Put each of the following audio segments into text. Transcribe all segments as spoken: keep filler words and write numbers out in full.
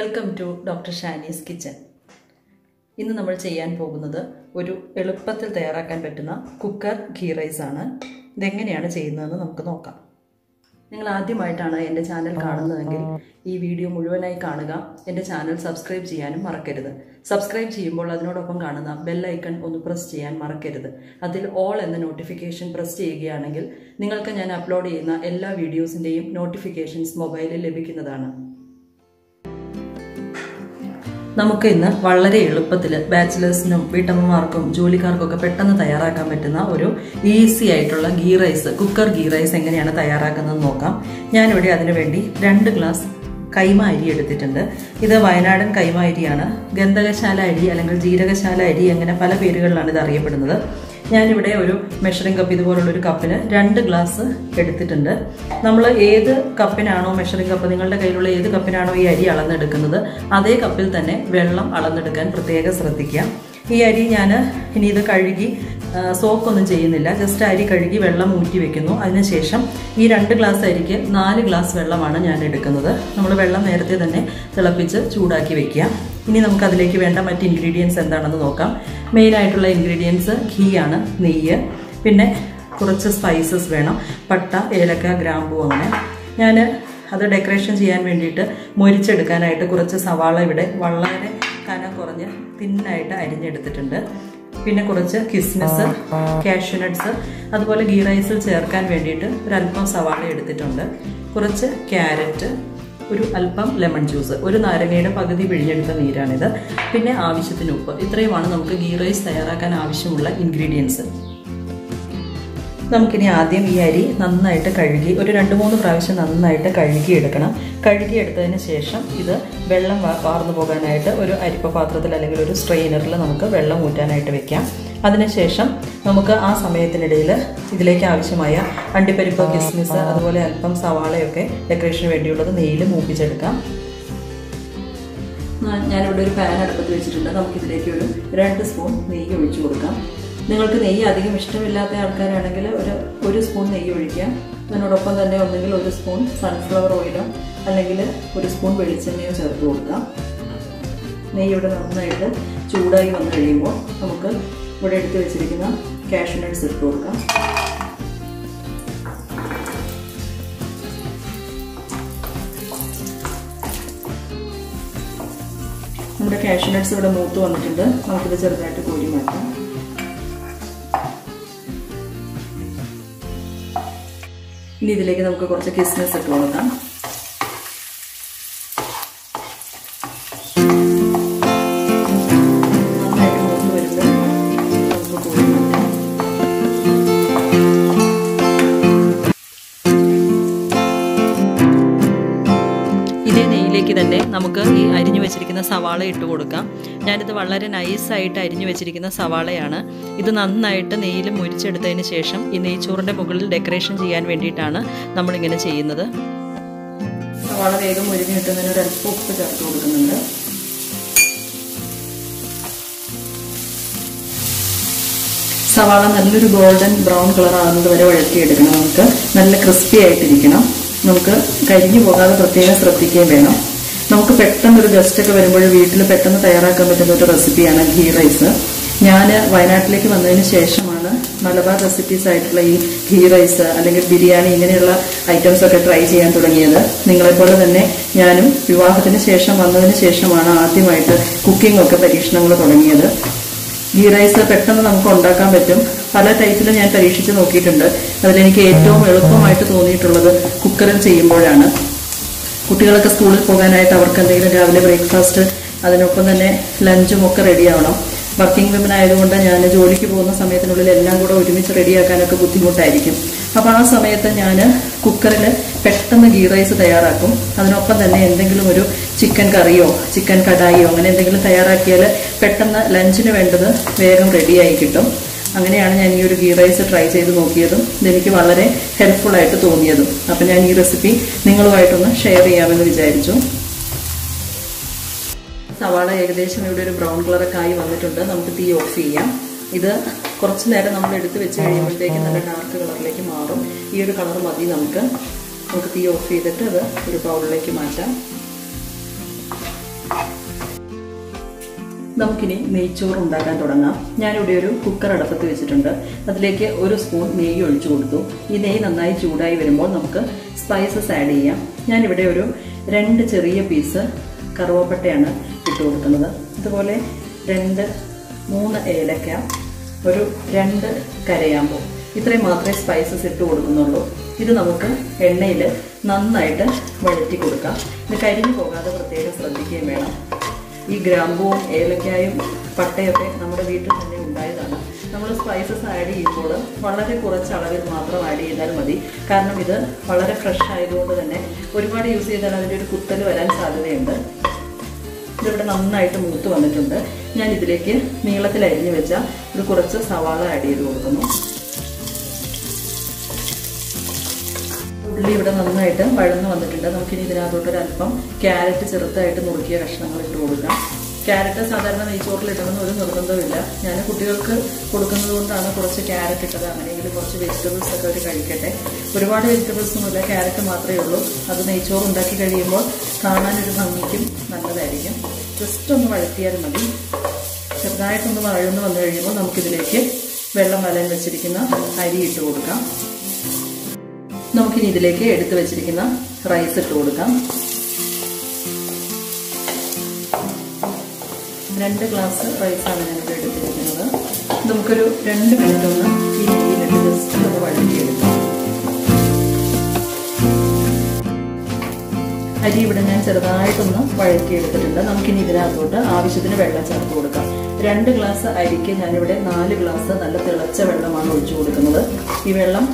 Welcome to Doctor Shani's Kitchen. In the number Chayan Pogunada, we do Elupatil Terac and Petuna, cooker, ghee rice, then Ganana Chayana Namkanoka. Ninglati Maitana in the channel Kardanangil, E video Muduanai Karnaga, in the channel subscribe Chian Marketed. Subscribe Chimbola not upon Karnana, bell icon on the press Chian Marketed. Adil all and the notification press Chianangil, Ningalkan and upload Yena, Ella videos in the notifications mobile Lebikinadana. നമുക്ക് ഇന്ന് വളരെ എളുപ്പത്തിൽ ബാച്ചിലേഴ്സിനും വീട്ടമ്മമാർക്കും ജോലിക്കാർക്കും ഒക്കെ പെട്ടെന്ന് തയ്യാറാക്കാൻ പറ്റുന്ന ഒരു easy ആയിട്ടുള്ള ghee rice cooker ghee rice എങ്ങനെയാണ് തയ്യാറാക്കുന്നത് നോക്കാം. ഞാൻ ഇവിടെ അതിനു വേണ്ടി രണ്ട് ഗ്ലാസ് കൈമ അരി എടുത്തിട്ടുണ്ട്. ഇത് വയനാടൻ കൈമ അരിയാണ്. ഗന്ധകശാല അരി അല്ലെങ്കിൽ ജീരകശാല അരി അങ്ങനെ പല പേരുകളിലാണ് ഇത് അറിയപ്പെടുന്നത്. ഞാൻ ഇവിടെ ഒരു മെഷറിംഗ് കപ്പ് ഇതുപോലുള്ള ഒരു കപ്പിൽ രണ്ട് ഗ്ലാസ് എടുത്തിട്ടുണ്ട്. നമ്മൾ ഏത് കപ്പിനാണോ മെഷറിംഗ് കപ്പ് നിങ്ങളുടെ കയ്യിലുള്ള ഏത് കപ്പിനാണോ ഈ അരി അളന്നെടുക്കുന്നത് അതേ കപ്പിൽ തന്നെ വെള്ളം അളന്നെടുക്കാൻ പ്രത്യേകം ശ്രദ്ധിക്കുക. ഈ അരി ഞാൻ ഇനി ഇത് കഴുകി സോക്ക് ഒന്നും ചെയ്യുന്നില്ല. ജസ്റ്റ് അരി കഴുകി വെള്ളം ഊറ്റി വെക്കുന്നു. അതിനുശേഷം ഈ രണ്ട് ഗ്ലാസ് അരിക്ക് നാല് ഗ്ലാസ് വെള്ളമാണ് ഞാൻ എടുക്കുന്നത്. നമ്മൾ വെള്ളം നേരത്തെ തന്നെ തിളപ്പിച്ച് ചൂടാക്കി വെക്കുക. ഇനി നമുക്ക് അതിലേക്ക് വേണ്ട മറ്റ് ഇൻഗ്രീഡിയൻസ് എന്താണെന്ന് നോക്കാം. മെയിനായിട്ടുള്ള ഇൻഗ്രീഡിയൻസ് ഘീ ആണ്, നെയ്യ്, പിന്നെ കുറച്ച് സ്പൈസസ് വേണം, പട്ട, ഏലക്ക, ഗ്രാമ്പൂ. അങ്ങനെ ഞാൻ അത് ഡെക്കറേഷൻ ചെയ്യാൻ വേണ്ടിയിട്ട് മൊരിച്ചെടുക്കാനായിട്ട് കുറച്ച് സവാള ഇവിടെ വളരെ കനം കുറഞ്ഞ് തിന്നായിട്ട് അരിഞ്ഞെടുത്തിട്ടുണ്ട്. പിന്നെ കുറച്ച് കിസ്മിസ്, കാഷ്യൂ നട്ട്സ്, അതുപോലെ ഗീ റൈസിൽ ചേർക്കാൻ വേണ്ടിയിട്ട് ഒരല്പം സവാള എടുത്തിട്ടുണ്ട്. കുറച്ച് ക്യാരറ്റ്, ഒരു അല്പം ലെമൺ ജ്യൂസ്, ഒരു നാരങ്ങയുടെ പകുതി പിഴിഞ്ഞെടുത്ത നീരാണിത്. പിന്നെ ആവശ്യത്തിന് ഉപ്പ്. ഇത്രയുമാണ് നമുക്ക് ഗീ റൈസ് തയ്യാറാക്കാൻ ആവശ്യമുള്ള ഇൻഗ്രീഡിയൻസ്. നമുക്കിനി ആദ്യം ഈ അരി നന്നായിട്ട് കഴുകി ഒരു രണ്ട് മൂന്ന് പ്രാവശ്യം നന്നായിട്ട് കഴുകിയെടുക്കണം. കഴുകിയെടുത്തതിന് ശേഷം ഇത് വെള്ളം വാർന്നു പോകാനായിട്ട് ഒരു അരിപ്പപാത്രത്തിൽ അല്ലെങ്കിൽ ഒരു സ്ട്രെയിനറിൽ നമുക്ക് വെള്ളം ഊറ്റാനായിട്ട് വെക്കാം. അതിനുശേഷം നമുക്ക് ആ സമയത്തിനിടയിൽ ഇതിലേക്ക് ആവശ്യമായ അണ്ടിപ്പരിപ്പ്, കിസ്മിസ്, അതുപോലെ അല്പം സവാളയൊക്കെ ഡെക്കറേഷന് വേണ്ടിയുള്ളത് നെയ്യിൽ മൂപ്പിച്ചെടുക്കാം. ഞാനിവിടെ ഒരു പാൻ അടുപ്പത്ത് വെച്ചിട്ടുണ്ട്. നമുക്കിതിലേക്ക് ഒരു രണ്ട് സ്പൂൺ നെയ്യ് ഒഴിച്ചു കൊടുക്കാം. നിങ്ങൾക്ക് നെയ്യ് അധികം ഇഷ്ടമില്ലാത്ത ആൾക്കാരാണെങ്കിൽ ഒരു ഒരു സ്പൂൺ നെയ്യ് ഒഴിക്കാം. അതിനോടൊപ്പം തന്നെ ഒന്നെങ്കിൽ ഒരു സ്പൂൺ സൺഫ്ലവർ ഓയിലോ അല്ലെങ്കിൽ ഒരു സ്പൂൺ വെളിച്ചെണ്ണയോ ചേർത്ത് കൊടുക്കാം. നെയ്യ് ഇവിടെ നന്നായിട്ട് ചൂടായി വന്നു കഴിയുമ്പോൾ നമുക്ക് ഇവിടെ എടുത്ത് വെച്ചിരിക്കുന്ന കാഷ്യൂ നട്ട്സ് ഇട്ട് കൊടുക്കാം. നമ്മുടെ കാഷ്യൂ നട്ട്സ് ഇവിടെ മൂത്ത് വന്നിട്ടുണ്ട്. നമുക്കിത് ചെറുതായിട്ട് കോരി മാറ്റാം. ഇനി ഇതിലേക്ക് നമുക്ക് കുറച്ച് കിസ്മിസ് ഇട്ട് കൊടുക്കാം. ഇതേ നെയ്യിലേക്ക് തന്നെ നമുക്ക് ഈ അരിഞ്ഞു വെച്ചിരിക്കുന്ന സവാള ഇട്ട് കൊടുക്കാം. ഞാനിത് വളരെ നൈസായിട്ട് അരിഞ്ഞു വെച്ചിരിക്കുന്ന സവാളയാണ്. ഇത് നന്നായിട്ട് നെയ്യിൽ മുരിച്ചെടുത്തതിന് ശേഷം ഈ നെയ്ച്ചോറിൻ്റെ മുകളിൽ ഡെക്കറേഷൻ ചെയ്യാൻ വേണ്ടിയിട്ടാണ് നമ്മളിങ്ങനെ ചെയ്യുന്നത്. സവാള വേഗം മുരിഞ്ഞ് കിട്ടുന്നതിന് ഒരു അല്പം ഉപ്പ് ചേർത്ത് കൊടുക്കുന്നുണ്ട്. സവാള നല്ലൊരു ഗോൾഡൻ ബ്രൗൺ കളർ ആകുന്നത് വരെ വഴറ്റിയെടുക്കണം. നമുക്ക് നല്ല ക്രിസ്പി ആയിട്ടിരിക്കണം. നമുക്ക് കരിഞ്ഞു പോകാതെ പ്രത്യേകം ശ്രദ്ധിക്കുകയും വേണം. നമുക്ക് പെട്ടെന്ന് ഒരു ഗസ്റ്റൊക്കെ വരുമ്പോൾ വീട്ടിൽ പെട്ടെന്ന് തയ്യാറാക്കാൻ പറ്റുന്ന ഒരു റെസിപ്പിയാണ് ഗീ റൈസ്. ഞാൻ വയനാട്ടിലേക്ക് വന്നതിന് ശേഷമാണ് മലബാർ റെസിപ്പീസ് ആയിട്ടുള്ള ഈ ഗീ റൈസ് അല്ലെങ്കിൽ ബിരിയാണി ഇങ്ങനെയുള്ള ഐറ്റംസ് ഒക്കെ ട്രൈ ചെയ്യാൻ തുടങ്ങിയത്. നിങ്ങളെപ്പോലെ തന്നെ ഞാനും വിവാഹത്തിന് ശേഷം വന്നതിന് ശേഷമാണ് ആദ്യമായിട്ട് കുക്കിംഗ് ഒക്കെ പരീക്ഷണങ്ങൾ തുടങ്ങിയത്. ഗീ റൈസ് പെട്ടെന്ന് നമുക്ക് ഉണ്ടാക്കാൻ പറ്റും. പല ടൈപ്പിൽ ഞാൻ പരീക്ഷിച്ച് നോക്കിയിട്ടുണ്ട്. അതിലെനിക്ക് ഏറ്റവും എളുപ്പമായിട്ട് തോന്നിയിട്ടുള്ളത് കുക്കറിൽ ചെയ്യുമ്പോഴാണ്. കുട്ടികളൊക്കെ സ്കൂളിൽ പോകാനായിട്ട് അവർക്ക് എന്തെങ്കിലും രാവിലെ ബ്രേക്ക്ഫാസ്റ്റ് അതിനൊപ്പം തന്നെ ലഞ്ചും ഒക്കെ റെഡിയാവണം. വർക്കിംഗ് വിമൻ ആയതുകൊണ്ട് ഞാൻ ജോലിക്ക് പോകുന്ന സമയത്തിനുള്ളിൽ എല്ലാം കൂടെ ഒരുമിച്ച് റെഡിയാക്കാനൊക്കെ ബുദ്ധിമുട്ടായിരിക്കും. അപ്പോൾ ആ സമയത്ത് ഞാൻ കുക്കറിൽ പെട്ടെന്ന് ഗീ റൈസ് തയ്യാറാക്കും. അതിനൊപ്പം തന്നെ എന്തെങ്കിലും ഒരു ചിക്കൻ കറിയോ ചിക്കൻ കടായിയോ അങ്ങനെ എന്തെങ്കിലും തയ്യാറാക്കിയാൽ പെട്ടെന്ന് ലഞ്ചിന് വേണ്ടത് വേഗം റെഡിയായി കിട്ടും. അങ്ങനെയാണ് ഞാൻ ഈ ഒരു ഗീ റൈസ് ട്രൈ ചെയ്ത് നോക്കിയതും ഇതെനിക്ക് വളരെ ഹെൽപ്ഫുള്ളായിട്ട് തോന്നിയതും. അപ്പം ഞാൻ ഈ റെസിപ്പി നിങ്ങളുമായിട്ടൊന്ന് ഷെയർ ചെയ്യാമെന്ന് വിചാരിച്ചു. സവാള ഏകദേശം ഇവിടെ ഒരു ബ്രൗൺ കളറൊക്കെ ആയി വന്നിട്ടുണ്ട്. നമുക്ക് തീ ഓഫ് ചെയ്യാം. ഇത് കുറച്ച് നേരം നമ്മൾ എടുത്ത് വെച്ച് കഴിയുമ്പോഴത്തേക്ക് നല്ല ഡാർക്ക് കളറിലേക്ക് മാറും. ഈ ഒരു കളർ മതി നമുക്ക്. നമുക്ക് തീ ഓഫ് ചെയ്തിട്ട് അത് ഒരു ബൗളിലേക്ക് മാറ്റാം. നമുക്കിനി നെയ്ച്ചോറ് ഉണ്ടാക്കാൻ തുടങ്ങാം. ഞാനിവിടെ ഒരു കുക്കർ അടുപ്പത്ത് വെച്ചിട്ടുണ്ട്. അതിലേക്ക് ഒരു സ്പൂൺ നെയ്യ് ഒഴിച്ചു കൊടുത്തു. ഈ നെയ്യ് നന്നായി ചൂടായി വരുമ്പോൾ നമുക്ക് സ്പൈസസ് ആഡ് ചെയ്യാം. ഞാനിവിടെ ഒരു രണ്ട് ചെറിയ പീസ് കറുവപ്പട്ടയാണ് ഇട്ട് കൊടുക്കുന്നത്. അതുപോലെ രണ്ട് മൂന്ന് ഏലക്ക, ഒരു രണ്ട് കരയാമ്പൂ, ഇത്രയും മാത്രമേ സ്പൈസസ് ഇട്ട് കൊടുക്കുന്നുള്ളൂ. ഇത് നമുക്ക് എണ്ണയിൽ നന്നായിട്ട് വഴറ്റി കൊടുക്കാം. ഇത് കരിഞ്ഞു പോകാതെ പ്രത്യേകം ശ്രദ്ധിക്കുകയും വേണം. ഈ ഗ്രാമ്പൂവും ഏലക്കായും പട്ടയൊക്കെ നമ്മുടെ വീട്ടിൽ തന്നെ ഉണ്ടായതാണ്. നമ്മൾ സ്പൈസസ് ആഡ് ചെയ്യുമ്പോൾ വളരെ കുറച്ച് അളവിൽ മാത്രം ആഡ് ചെയ്താൽ മതി. കാരണം ഇത് വളരെ ഫ്രഷ് ആയതുകൊണ്ട് തന്നെ ഒരുപാട് യൂസ് ചെയ്താൽ അതിൻ്റെ ഒരു കുത്തൽ വരാൻ സാധ്യതയുണ്ട്. ഇതിവിടെ നന്നായിട്ട് മൂത്ത് വന്നിട്ടുണ്ട്. ഞാൻ ഇതിലേക്ക് നീളത്തിൽ അരിഞ്ഞു വെച്ച ഒരു കുറച്ച് സവാള ആഡ് ചെയ്ത് കൊടുക്കുന്നു. ഉള്ളി ഇവിടെ നന്നായിട്ട് വഴന്നു വന്നിട്ടുണ്ട്. നമുക്കിനി ഇതിനകത്തോട്ട് ഒരല്പം ക്യാരറ്റ് ചെറുതായിട്ട് നുറുക്കിയ കഷ്ണങ്ങൾ ഇട്ട് കൊടുക്കാം. ക്യാരറ്റ് സാധാരണ നെയ്ച്ചോറിൽ ഇടണമെന്ന് ഒരു നിർബന്ധമില്ല. ഞാൻ കുട്ടികൾക്ക് കൊടുക്കുന്നത് കൊണ്ടാണ് കുറച്ച് ക്യാരറ്റ് ഇട്ടത്. അങ്ങനെയെങ്കിലും കുറച്ച് വെജിറ്റബിൾസ് ഒക്കെ അവർ കഴിക്കട്ടെ. ഒരുപാട് വെജിറ്റബിൾസ് ഒന്നുമില്ല, ക്യാരറ്റ് മാത്രമേ ഉള്ളൂ. അത് നെയ്ച്ചോറ് ഉണ്ടാക്കി കഴിയുമ്പോൾ കാണാനൊരു ഭംഗിക്കും നല്ലതായിരിക്കും. ജസ്റ്റ് ഒന്ന് വഴറ്റിയാൽ മതി. ചെറുതായിട്ടൊന്ന് വഴന്നു വന്നു കഴിയുമ്പോൾ നമുക്കിതിലേക്ക് വെള്ളം വലയം വെച്ചിരിക്കുന്ന അരി ഇട്ട് കൊടുക്കാം. നമുക്കിനി ഇതിലേക്ക് എടുത്തു വെച്ചിരിക്കുന്ന റൈസ് ഇട്ട് കൊടുക്കാം. രണ്ട് ഗ്ലാസ് റൈസാണ് ഞാനിവിടെ എടുത്തിരിക്കുന്നത്. നമുക്കൊരു രണ്ട് മിനിറ്റ് ഒന്ന് ഈ രീതിയിലിട്ട് ജസ്റ്റ് ഒന്ന് വഴറ്റിയെടുക്കാം. അരി ഇവിടെ ഞാൻ ചെറുതായിട്ടൊന്ന് വഴറ്റിയെടുത്തിട്ടുണ്ട്. നമുക്കിനി ഇതിനകത്തോട്ട് ആവശ്യത്തിന് വെള്ളം ചേർത്ത് കൊടുക്കാം. രണ്ട് ഗ്ലാസ് അരിക്ക് ഞാനിവിടെ നാല് ഗ്ലാസ് നല്ല തിളച്ച വെള്ളമാണ് ഒഴിച്ചു കൊടുക്കുന്നത്. ഈ വെള്ളം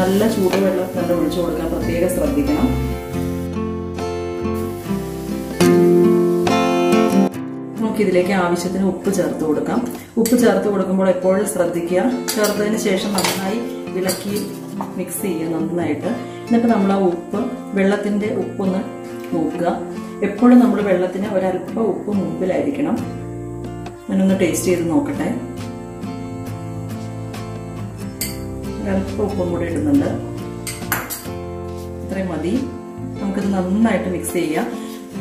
നല്ല ചൂടുവെള്ളം തന്നെ ഒഴിച്ചു കൊടുക്കാൻ പ്രത്യേകം ശ്രദ്ധിക്കണം. ഇതിലേക്ക് ആവശ്യത്തിന് ഉപ്പ് ചേർത്ത് കൊടുക്കാം. ഉപ്പ് ചേർത്ത് കൊടുക്കുമ്പോൾ എപ്പോഴും ശ്രദ്ധിക്കുക. ചേർത്തതിന് ശേഷം നന്നായി ഇളക്കി മിക്സ് ചെയ്യുക നന്നായിട്ട്. എന്നിട്ട് നമ്മൾ ആ ഉപ്പ് വെള്ളത്തിന്റെ ഉപ്പൊന്ന് നോക്കുക. എപ്പോഴും നമ്മൾ വെള്ളത്തിന് ഒരല്പ ഉപ്പ് മുമ്പിലായിരിക്കണം. ഞാനൊന്ന് ടേസ്റ്റ് ചെയ്ത് നോക്കട്ടെ. ഒരല്പ ഉപ്പും കൂടെ ഇടുന്നുണ്ട്. ഇത്രയും മതി. നമുക്കിത് നന്നായിട്ട് മിക്സ് ചെയ്യാം.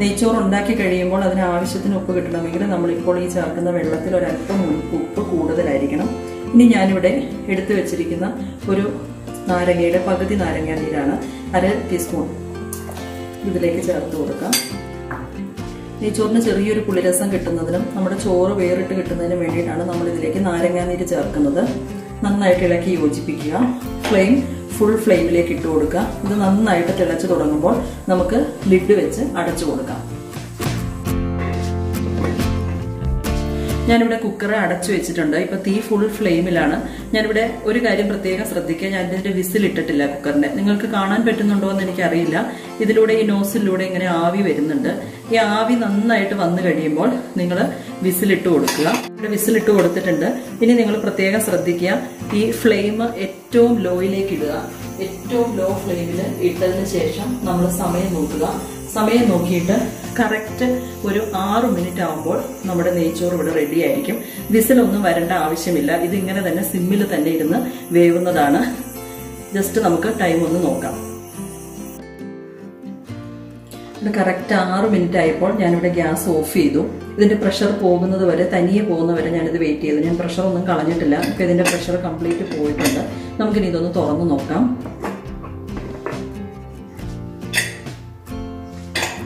നെയ്ച്ചോറ് ഉണ്ടാക്കി കഴിയുമ്പോൾ അതിന് ആവശ്യത്തിന് ഉപ്പ് കിട്ടണമെങ്കിൽ നമ്മളിപ്പോൾ ഈ ചേർക്കുന്ന വെള്ളത്തിൽ ഒരല്പം ഉപ്പ് കൂടുതലായിരിക്കണം. ഇനി ഞാനിവിടെ എടുത്തു വെച്ചിരിക്കുന്ന ഒരു നാരങ്ങയുടെ പകുതി നാരങ്ങ നീരാണ്, അര ടീസ്പൂൺ ഇതിലേക്ക് ചേർത്ത് കൊടുക്കാം. നെയ്ച്ചോറിന് ചെറിയൊരു പുളിരസം കിട്ടുന്നതിനും നമ്മുടെ ചോറ് വേറിട്ട് കിട്ടുന്നതിനും വേണ്ടിയിട്ടാണ് നമ്മൾ ഇതിലേക്ക് നാരങ്ങ നീര് ചേർക്കുന്നത്. നന്നായിട്ട് ഇളക്കി യോജിപ്പിക്കുക. ഫ്ലെയിം ഫുൾ ഫ്ലെയിമിലേക്ക് ഇട്ട് കൊടുക്കുക. ഇത് നന്നായിട്ട് തിളച്ച് തുടങ്ങുമ്പോൾ നമുക്ക് ലിഡ് വെച്ച് അടച്ചു കൊടുക്കാം. ഞാനിവിടെ കുക്കർ അടച്ചു വെച്ചിട്ടുണ്ട്. ഇപ്പൊ തീ ഫുൾ ഫ്ലെയിമിലാണ്. ഞാനിവിടെ ഒരു കാര്യം പ്രത്യേകം ശ്രദ്ധിക്കുക, ഞാൻ ഇതിന്റെ വിസിൽ ഇട്ടിട്ടില്ല കുക്കറിന്റെ. നിങ്ങൾക്ക് കാണാൻ പറ്റുന്നുണ്ടോ എന്ന് എനിക്കറിയില്ല. ഇതിലൂടെ ഈ നോസിലൂടെ ഇങ്ങനെ ആവി വരുന്നുണ്ട്. ഈ ആവി നന്നായിട്ട് വന്നു കഴിയുമ്പോൾ നിങ്ങൾ വിസിലിട്ട് കൊടുക്കുക. ഇവിടെ വിസിലിട്ട് കൊടുത്തിട്ടുണ്ട്. ഇനി നിങ്ങൾ പ്രത്യേകം ശ്രദ്ധിക്കുക, ഈ ഫ്ലെയിം ഏറ്റവും ലോയിലേക്ക് ഇടുക. ഏറ്റവും ലോ ഫ്ലെയിമിൽ ഇട്ടതിന് ശേഷം നമ്മൾ സമയം നോക്കുക. സമയം നോക്കിയിട്ട് കറക്റ്റ് ഒരു ആറു മിനിറ്റ് ആകുമ്പോൾ നമ്മുടെ നെയ്ച്ചോറ് ഇവിടെ റെഡി ആയിരിക്കും. വിസിലൊന്നും വരേണ്ട ആവശ്യമില്ല. ഇത് ഇങ്ങനെ തന്നെ സിമ്മിൽ തന്നെ ഇരുന്ന് വേവുന്നതാണ്. ജസ്റ്റ് നമുക്ക് ടൈം ഒന്ന് നോക്കാം. ഇത് കറക്റ്റ് ആറു മിനിറ്റ് ആയപ്പോൾ ഞാനിവിടെ ഗ്യാസ് ഓഫ് ചെയ്തു. ഇതിന്റെ പ്രഷർ പോകുന്നത് വരെ, തനിയെ പോകുന്നവരെ ഞാനിത് വെയിറ്റ് ചെയ്തു. ഞാൻ പ്രഷർ ഒന്നും കളഞ്ഞിട്ടില്ല. ഇപ്പം ഇതിന്റെ പ്രഷർ കംപ്ലീറ്റ് പോയിട്ടുണ്ട്. നമുക്കിനി ഇതൊന്ന് തുറന്നു നോക്കാം.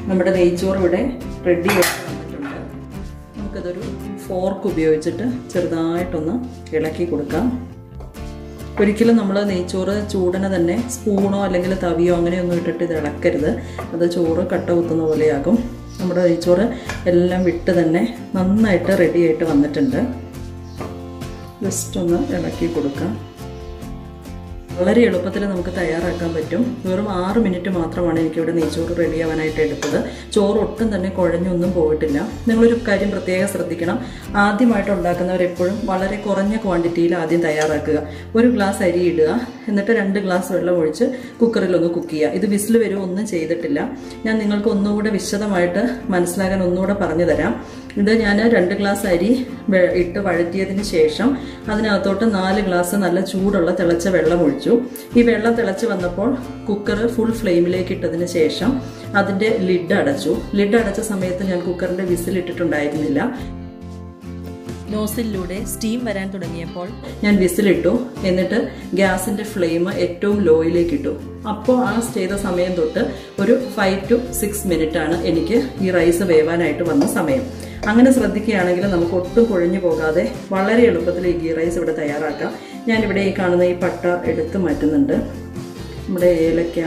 നമ്മുടെ നെയ്ച്ചോറ് ഇവിടെ റെഡി ആയിട്ട് വന്നിട്ടുണ്ട്. നമുക്കതൊരു ഫോർക്ക് ഉപയോഗിച്ചിട്ട് ചെറുതായിട്ടൊന്ന് ഇളക്കി കൊടുക്കാം. ഒരിക്കലും നമ്മൾ നെയ്ച്ചോറ് ചൂടനെ തന്നെ സ്പൂണോ അല്ലെങ്കിൽ തവിയോ അങ്ങനെയൊന്നും ഇട്ടിട്ട് ഇത് ഇളക്കരുത്. അത് ചോറ് കട്ട കുത്തുന്ന പോലെയാകും. നമ്മുടെ നെയ്ച്ചോറ് എല്ലാം വിട്ട് തന്നെ നന്നായിട്ട് റെഡി ആയിട്ട് വന്നിട്ടുണ്ട്. ജസ്റ്റ് ഒന്ന് ഇളക്കി കൊടുക്കാം. വളരെ എളുപ്പത്തിൽ നമുക്ക് തയ്യാറാക്കാൻ പറ്റും. വെറും ആറ് മിനിറ്റ് മാത്രമാണ് എനിക്കിവിടെ നെയ്ച്ചോറ് റെഡിയാവാനായിട്ട് എടുത്തത്. ചോറ് ഒട്ടും തന്നെ കുഴഞ്ഞൊന്നും പോയിട്ടില്ല. നിങ്ങളൊരു കാര്യം പ്രത്യേകം ശ്രദ്ധിക്കണം. ആദ്യമായിട്ട് ഉണ്ടാക്കുന്നവരെപ്പോഴും വളരെ കുറഞ്ഞ ക്വാണ്ടിറ്റിയിൽ ആദ്യം തയ്യാറാക്കുക. ഒരു ഗ്ലാസ് അരി ഇടുക. എന്നിട്ട് രണ്ട് ഗ്ലാസ് വെള്ളം ഒഴിച്ച് കുക്കറിൽ ഒന്ന് കുക്ക് ചെയ്യുക. ഇത് വിസിൽ വരെ ഒന്നും ചെയ്തിട്ടില്ല. ഞാൻ നിങ്ങൾക്ക് ഒന്നുകൂടെ വിശദമായിട്ട് മനസ്സിലാക്കാൻ ഒന്നുകൂടെ പറഞ്ഞു തരാം. ഇത് ഞാൻ രണ്ട് ഗ്ലാസ് അരി ഇട്ട് വഴറ്റിയതിന് ശേഷം അതിനകത്തോട്ട് നാല് ഗ്ലാസ് നല്ല ചൂടുള്ള തിളച്ച വെള്ളം ഒഴിച്ചു. ഈ വെള്ളം തിളച്ച് വന്നപ്പോൾ കുക്കർ ഫുൾ ഫ്ലെയിമിലേക്ക് ഇട്ടതിന് ശേഷം അതിൻ്റെ ലിഡ് അടച്ചു. ലിഡ് അടച്ച സമയത്ത് ഞാൻ കുക്കറിൻ്റെ വിസിൽ ഇട്ടിട്ടുണ്ടായിരുന്നില്ല. നോസിലൂടെ സ്റ്റീം വരാൻ തുടങ്ങിയപ്പോൾ ഞാൻ വിസിലിട്ടു. എന്നിട്ട് ഗ്യാസിൻ്റെ ഫ്ലെയിം ഏറ്റവും ലോയിലേക്ക് ഇട്ടു. അപ്പോൾ ആ ചെയ്ത സമയം തൊട്ട് ഒരു ഫൈവ് ടു സിക്സ് മിനിറ്റാണ് എനിക്ക് ഈ റൈസ് വേവാനായിട്ട് വന്ന സമയം. അങ്ങനെ ശ്രദ്ധിക്കുകയാണെങ്കിൽ നമുക്ക് ഒട്ടും കുഴഞ്ഞു പോകാതെ വളരെ എളുപ്പത്തിൽ ഈ ഗീ റൈസ് ഇവിടെ തയ്യാറാക്കാം. ഞാനിവിടെ ഈ കാണുന്ന ഈ പട്ട എടുത്ത് മാറ്റുന്നുണ്ട്. നമ്മുടെ ഏലക്ക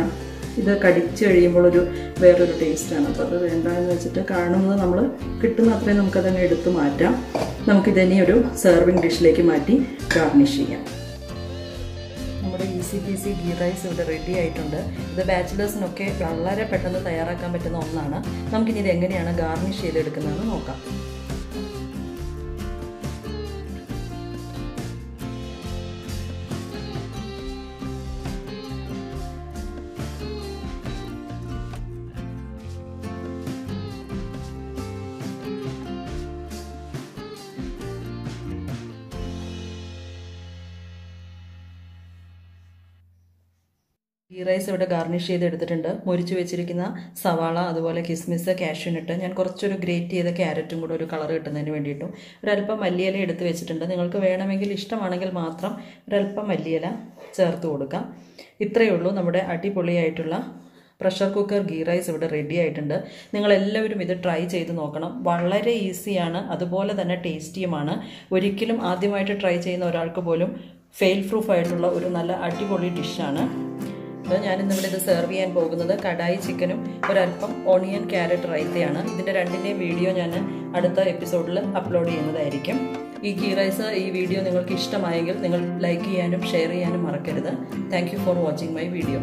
ഇത് കടിച്ചു കഴിയുമ്പോൾ ഒരു വേറൊരു ടേസ്റ്റാണ്. അപ്പോൾ അത് വേണ്ടാന്ന് വെച്ചിട്ട് കാണുന്നത് നമ്മൾ കിട്ടുന്ന അത്രയും നമുക്കതങ്ങ് എടുത്ത് മാറ്റാം. നമുക്കിതിനി ഒരു സെർവിങ് ഡിഷിലേക്ക് മാറ്റി ഗാർണിഷ് ചെയ്യാം. നമ്മുടെ ഈസി ഈസി ഗീ റൈസ് ഇവിടെ റെഡി ആയിട്ടുണ്ട്. ഇത് ബാച്ചിലേഴ്സിനൊക്കെ വളരെ പെട്ടെന്ന് തയ്യാറാക്കാൻ പറ്റുന്ന ഒന്നാണ്. നമുക്കിനി ഇത് എങ്ങനെയാണ് ഗാർണിഷ് ചെയ്തെടുക്കുന്നതെന്ന് നോക്കാം. ഗീ റൈസ് ഇവിടെ ഗാർണിഷ് ചെയ്തെടുത്തിട്ടുണ്ട്. മുരിച്ചു വെച്ചിരിക്കുന്ന സവാള, അതുപോലെ കിസ്മിസ്, കാഷ്യൂനട്ട്, ഞാൻ കുറച്ചൊരു ഗ്രേറ്റ് ചെയ്ത ക്യാരറ്റും കൂടെ ഒരു കളർ കിട്ടുന്നതിന് വേണ്ടിയിട്ടും ഒരല്പം മല്ലിയില എടുത്ത് വെച്ചിട്ടുണ്ട്. നിങ്ങൾക്ക് വേണമെങ്കിൽ ഇഷ്ടമാണെങ്കിൽ മാത്രം ഒരല്പം മല്ലിയില ചേർത്ത് കൊടുക്കാം. ഇത്രയേ ഉള്ളൂ നമ്മുടെ അടിപൊളിയായിട്ടുള്ള പ്രഷർ കുക്കർ ഗീ റൈസ് ഇവിടെ റെഡി ആയിട്ടുണ്ട്. നിങ്ങളെല്ലാവരും ഇത് ട്രൈ ചെയ്ത് നോക്കണം. വളരെ ഈസിയാണ്, അതുപോലെ തന്നെ ടേസ്റ്റിയുമാണ്. ഒരിക്കലും ആദ്യമായിട്ട് ട്രൈ ചെയ്യുന്ന ഒരാൾക്ക് പോലും ഫെയിൽ പ്രൂഫ് ആയിട്ടുള്ള ഒരു നല്ല അടിപൊളി ഡിഷാണ്. ഞാനിന്നിവിടെ ഇത് സെർവ് ചെയ്യാൻ പോകുന്നത് കടായി ചിക്കനും ഒരല്പം ഓണിയൻ ക്യാരറ്റ് റൈത്തയാണ്. ഇതിൻ്റെ രണ്ടിൻ്റെയും വീഡിയോ ഞാൻ അടുത്ത എപ്പിസോഡിൽ അപ്ലോഡ് ചെയ്യുന്നതായിരിക്കും. ഈ ഗീ റൈസ് ഈ വീഡിയോ നിങ്ങൾക്ക് ഇഷ്ടമായെങ്കിൽ നിങ്ങൾ ലൈക്ക് ചെയ്യാനും ഷെയർ ചെയ്യാനും മറക്കരുത്. Thank you for watching my video.